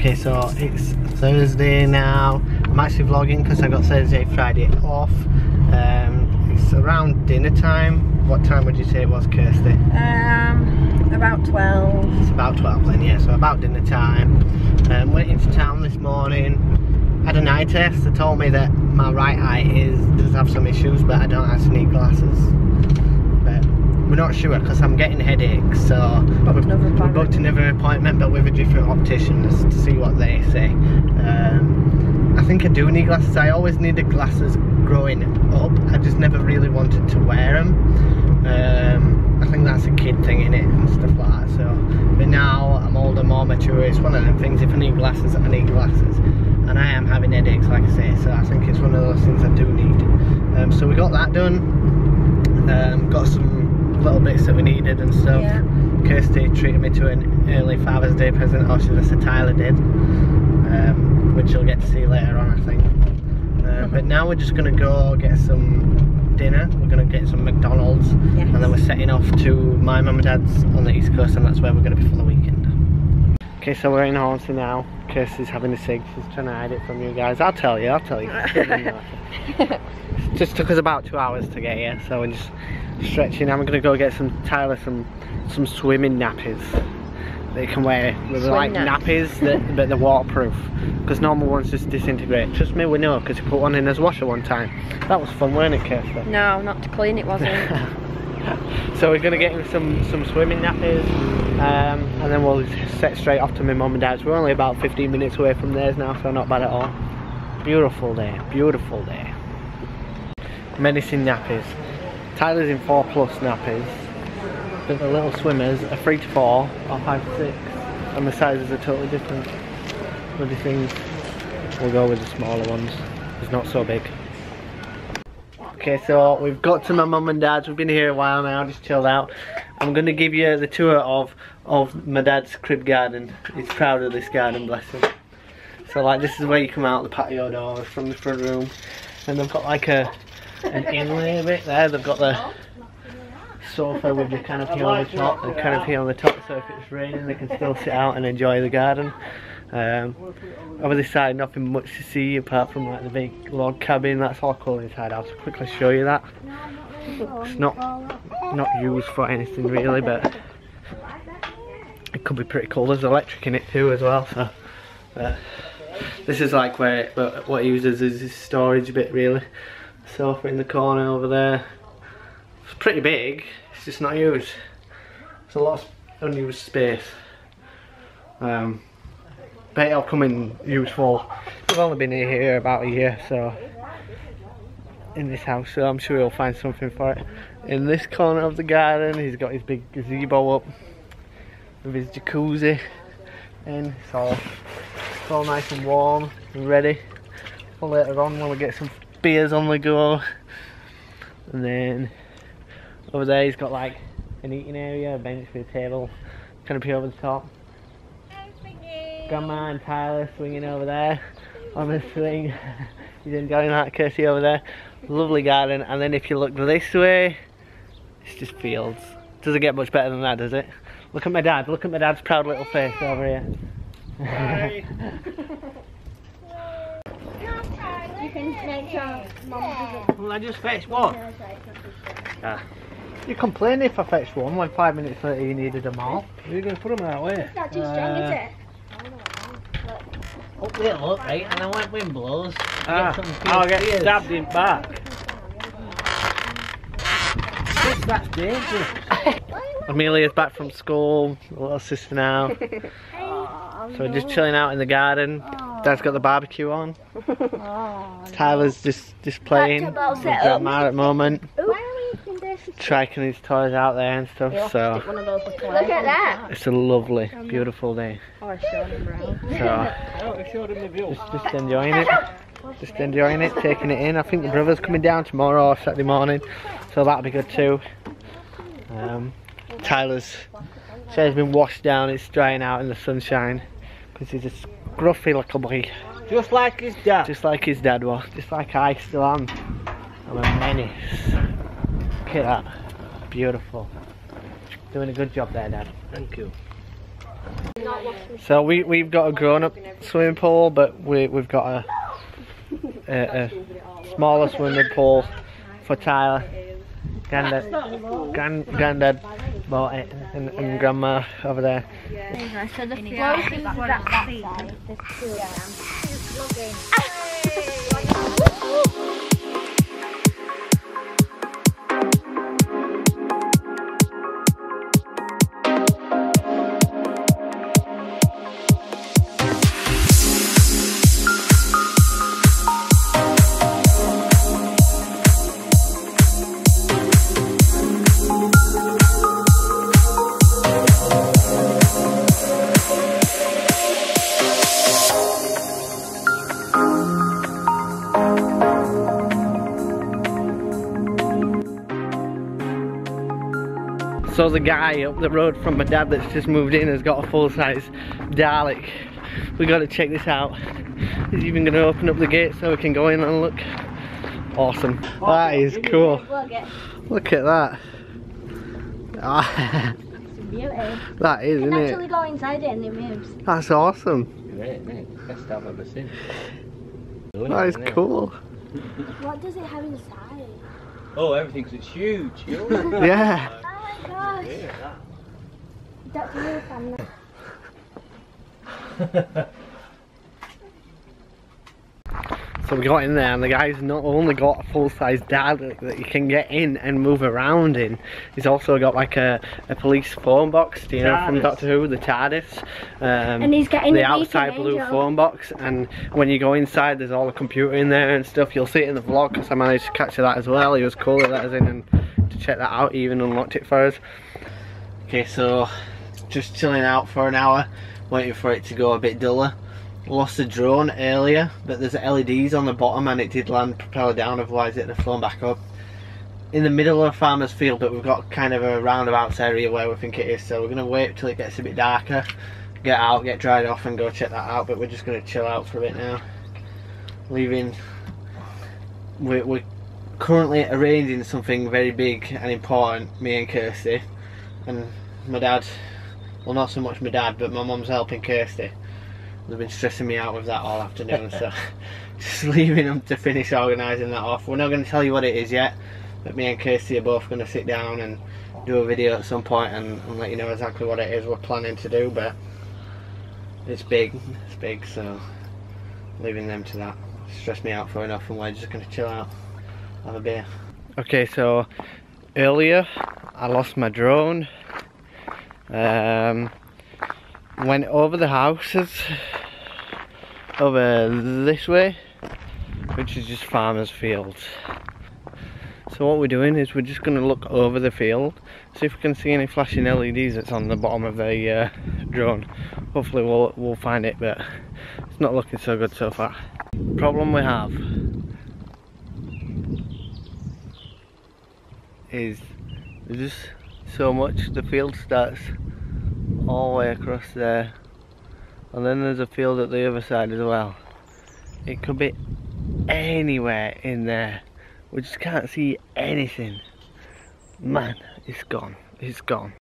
Okay, so it's Thursday now. I'm actually vlogging because I got Thursday, Friday off. It's around dinner time. What time would you say it was, Kirsty? About 12. It's about 12 then, yeah, so about dinner time. Went into town this morning, had an eye test. They told me that my right eye does have some issues, but I don't actually need glasses. But we're not sure because I'm getting headaches, so we booked another appointment, but with a different optician to see what they say. I think I do need glasses. I always needed glasses growing up. I just never really wanted to wear them. I think that's a kid thing, innit, and stuff like that. So, but now I'm older, more mature. It's one of them things. If I need glasses, I need glasses. And I am having headaches, like I say. So I think it's one of those things I do need. So we got that done. Got some little bits that we needed and stuff. Yeah. Kirsty treated me to an early Father's Day present, or should I say Tyler did, which you'll get to see later on, I think. But now we're just gonna go get some dinner. We're gonna get some McDonald's, yes. And then we're setting off to my mum and dad's on the East Coast, and that's where we're gonna be for the weekend. Okay, so we're in Hornsea now. Kirsty's having a cig. She's trying to hide it from you guys. I'll tell you. It just took us about 2 hours to get here, so we're just stretching. I'm gonna go get Tyler some swimming nappies. They can wear nappies, but they're waterproof, because normal ones just disintegrate. Trust me, we know, because we put one in as washer one time. That was fun, weren't it, Kirsty? No, not to clean, it wasn't. So we're going to get him some swimming nappies, and then we'll set straight off to my mum and dad's. We're only about 15 minutes away from theirs now, so not bad at all. Beautiful day, beautiful day. Medicine nappies. Tyler's in 4+ nappies. The little swimmers are 3 to 4 or 5 to 6, and the sizes are totally different. Bloody things. We'll go with the smaller ones. It's not so big. Okay, so we've got to my mum and dad's. We've been here a while now, just chilled out. I'm going to give you the tour of my dad's crib garden. He's proud of this garden, bless him. So like, this is where you come out the patio door from the front room, and they've got like an inlay a bit there. They've got the sofa with the canopy on the top, so if it's raining they can still sit out and enjoy the garden. Over this side, nothing much to see apart from like the big log cabin. That's all cool inside. I'll quickly show you that. It's not used for anything really, but it could be pretty cool. There's electric in it too as well, so this is like where what it uses is his storage bit really. Sofa in the corner over there. It's pretty big, it's just not used. It's a lot of unused space. But it'll come in useful. We've only been here about a year, so in this house, so I'm sure he'll find something for it. In this corner of the garden, he's got his big gazebo up with his jacuzzi, and it's all nice and warm and ready for later on when we get some beers on the go. And then over there he's got like an eating area, a bench with a table, canopy over the top. Grandma and Tyler swinging over there on the swing. He's enjoying that, Kirsty over there. Lovely garden, and then if you look this way, it's just fields. Doesn't get much better than that, does it? Look at my dad, look at my dad's proud little face over here. Hi. You can make sure Mum doesn't... Well, I just fetched one. Ah. You complained if I fetched one when 5 minutes later you needed them all. Where are you going to put them that way? That's too strong, is it? Up there, look, right, and I went wind blows. I'll get stabbed in back. That's dangerous. Amelia's back from school, a little sister now. So we're just chilling out in the garden. Dad's got the barbecue on. Tyler's just playing with Grandma at the moment. Striking his toys out there and stuff, so look at that. It's a lovely, beautiful day. Oh, I showed him around. So just enjoying it. Just enjoying it, taking it in. I think the brother's coming down tomorrow or Saturday morning, so that'll be good too. Tyler's hair's been washed down, it's drying out in the sunshine, because he's a scruffy little boy. Just like his dad. Just like his dad was. Just like I still am. I'm a menace. Look at that, beautiful. Doing a good job there, Dad. Thank you. So we've got a grown-up swimming pool, but we've got a smaller swimming pool for Tyler. Granddad bought it, and Grandma over there. Yeah. So the floating is that side. There's two of them. So the guy up the road from my dad that's just moved in has got a full-size Dalek. We gotta check this out. He's even gonna open up the gate so we can go in and look. Awesome. That is cool. Look at that. It's a beauty. That is, isn't it? You can actually go inside it and it moves. That's awesome. Best I've ever seen. That is cool. What does it have inside? Oh, everything, 'cause it's huge. Yeah. Gosh. Yeah. That's really fun. So we got in there, and the guy's not only got a full-size Dalek that you can get in and move around in, he's also got like a police phone box, do you know, from Doctor Who, the TARDIS. And he's getting the outside blue phone box, and when you go inside there's all the computer in there and stuff. You'll see it in the vlog because I managed to capture that as well. He was cool that let us in and to check that out. He even unlocked it for us. Okay, so just chilling out for an hour, waiting for it to go a bit duller. Lost the drone earlier, but there's LEDs on the bottom and it did land propeller down, otherwise it'd have flown back up. In the middle of a farmer's field, but we've got kind of a roundabouts area where we think it is, so we're going to wait till it gets a bit darker, get out, get dried off and go check that out. But we're just going to chill out for a bit now. Leaving, we're currently arranging something very big and important, me and Kirsty, and my dad, well, not so much my dad, but my mum's helping Kirsty. They've been stressing me out with that all afternoon, so just leaving them to finish organising that off. We're not going to tell you what it is yet, but me and Kirsty are both going to sit down and do a video at some point and let you know exactly what it is we're planning to do. But it's big, so leaving them to that. Stress me out for enough, and we're just going to chill out, have a beer. Okay, so earlier I lost my drone. Went over the houses over this way, which is just farmers' fields. So what we're doing is we're just going to look over the field, see if we can see any flashing LEDs that's on the bottom of the drone. Hopefully we'll find it, but it's not looking so good so far. Problem we have is there's just so much. The field starts all the way across there, and then there's a field at the other side as well. It could be anywhere in there. We just can't see anything. Man, it's gone. It's gone.